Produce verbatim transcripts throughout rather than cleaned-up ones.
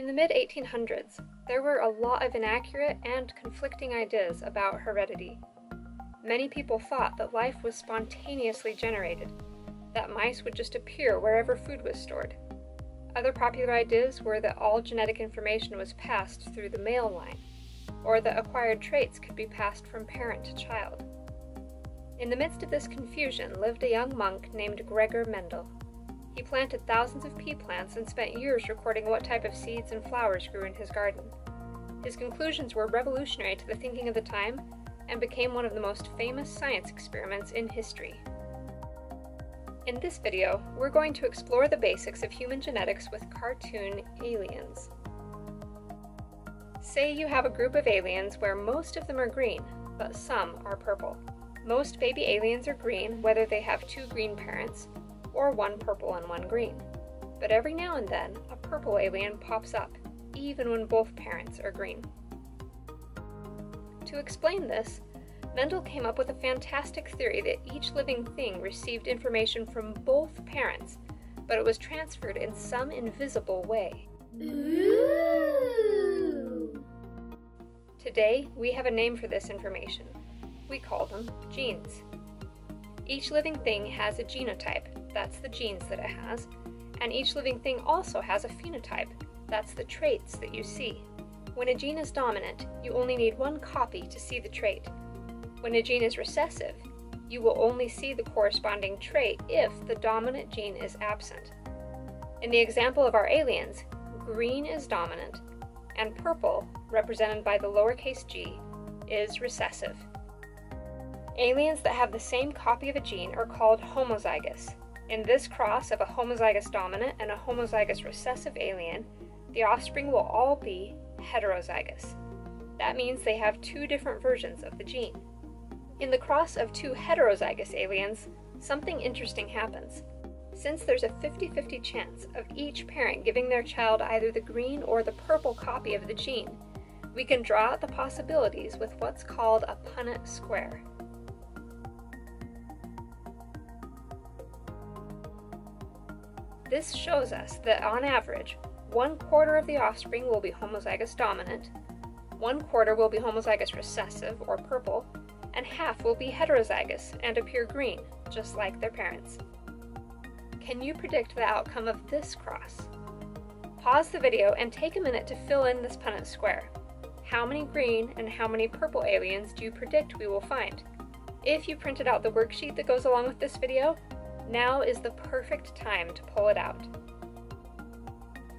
In the mid eighteen hundreds, there were a lot of inaccurate and conflicting ideas about heredity. Many people thought that life was spontaneously generated, that mice would just appear wherever food was stored. Other popular ideas were that all genetic information was passed through the male line, or that acquired traits could be passed from parent to child. In the midst of this confusion lived a young monk named Gregor Mendel. He planted thousands of pea plants and spent years recording what type of seeds and flowers grew in his garden. His conclusions were revolutionary to the thinking of the time and became one of the most famous science experiments in history. In this video, we're going to explore the basics of human genetics with cartoon aliens. Say you have a group of aliens where most of them are green, but some are purple. Most baby aliens are green, whether they have two green parents, or one purple and one green. But every now and then, a purple alien pops up, even when both parents are green. To explain this, Mendel came up with a fantastic theory that each living thing received information from both parents, but it was transferred in some invisible way. Ooh. Today, we have a name for this information. We call them genes. Each living thing has a genotype, that's the genes that it has, and each living thing also has a phenotype, that's the traits that you see. When a gene is dominant, you only need one copy to see the trait. When a gene is recessive, you will only see the corresponding trait if the dominant gene is absent. In the example of our aliens, green is dominant, and purple, represented by the lowercase g, is recessive. Aliens that have the same copy of a gene are called homozygous. In this cross of a homozygous dominant and a homozygous recessive alien, the offspring will all be heterozygous. That means they have two different versions of the gene. In the cross of two heterozygous aliens, something interesting happens. Since there's a fifty fifty chance of each parent giving their child either the green or the purple copy of the gene, we can draw out the possibilities with what's called a Punnett square. This shows us that on average, one quarter of the offspring will be homozygous dominant, one quarter will be homozygous recessive or purple, and half will be heterozygous and appear green, just like their parents. Can you predict the outcome of this cross? Pause the video and take a minute to fill in this Punnett square. How many green and how many purple aliens do you predict we will find? If you printed out the worksheet that goes along with this video, now is the perfect time to pull it out.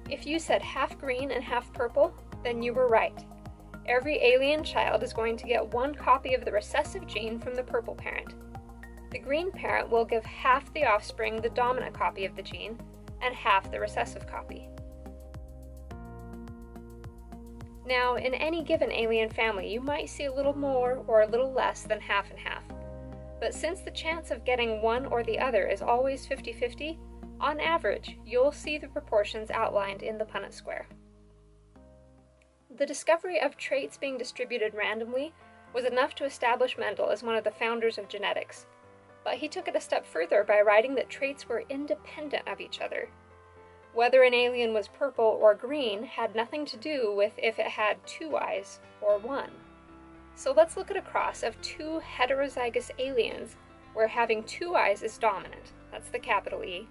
If you said half green and half purple, then you were right. Every alien child is going to get one copy of the recessive gene from the purple parent. The green parent will give half the offspring the dominant copy of the gene and half the recessive copy. Now, in any given alien family, you might see a little more or a little less than half and half. But since the chance of getting one or the other is always fifty fifty, on average, you'll see the proportions outlined in the Punnett square. The discovery of traits being distributed randomly was enough to establish Mendel as one of the founders of genetics, but he took it a step further by writing that traits were independent of each other. Whether an alien was purple or green had nothing to do with if it had two eyes or one. So let's look at a cross of two heterozygous aliens where having two eyes is dominant, that's the capital E,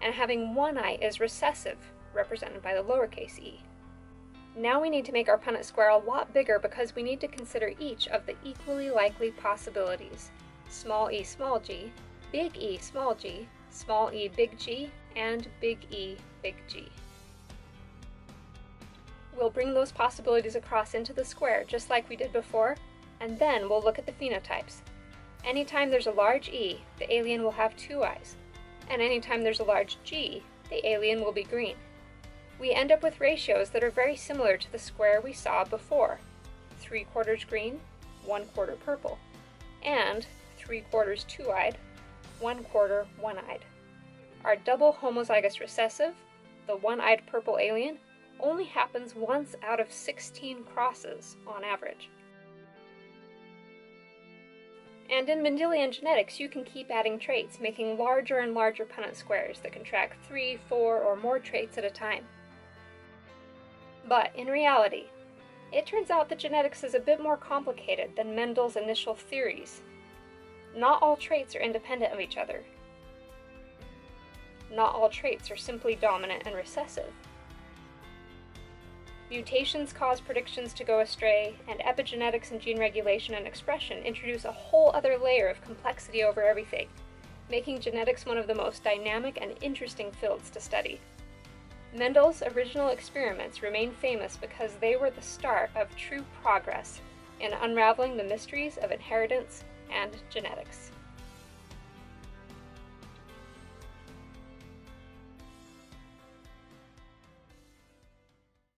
and having one eye is recessive, represented by the lowercase e. Now we need to make our Punnett square a lot bigger because we need to consider each of the equally likely possibilities. Small e small g, big E small g, small e big G, and big E big G. We'll bring those possibilities across into the square just like we did before, and then we'll look at the phenotypes. Anytime there's a large E, the alien will have two eyes, and anytime there's a large G, the alien will be green. We end up with ratios that are very similar to the square we saw before, three quarters green, one quarter purple, and three quarters two-eyed, one quarter one-eyed. Our double homozygous recessive, the one-eyed purple alien, only happens once out of sixteen crosses on average. And in Mendelian genetics, you can keep adding traits, making larger and larger Punnett squares that can track three, four, or more traits at a time. But in reality, it turns out that genetics is a bit more complicated than Mendel's initial theories. Not all traits are independent of each other. Not all traits are simply dominant and recessive. Mutations cause predictions to go astray, and epigenetics and gene regulation and expression introduce a whole other layer of complexity over everything, making genetics one of the most dynamic and interesting fields to study. Mendel's original experiments remain famous because they were the start of true progress in unraveling the mysteries of inheritance and genetics.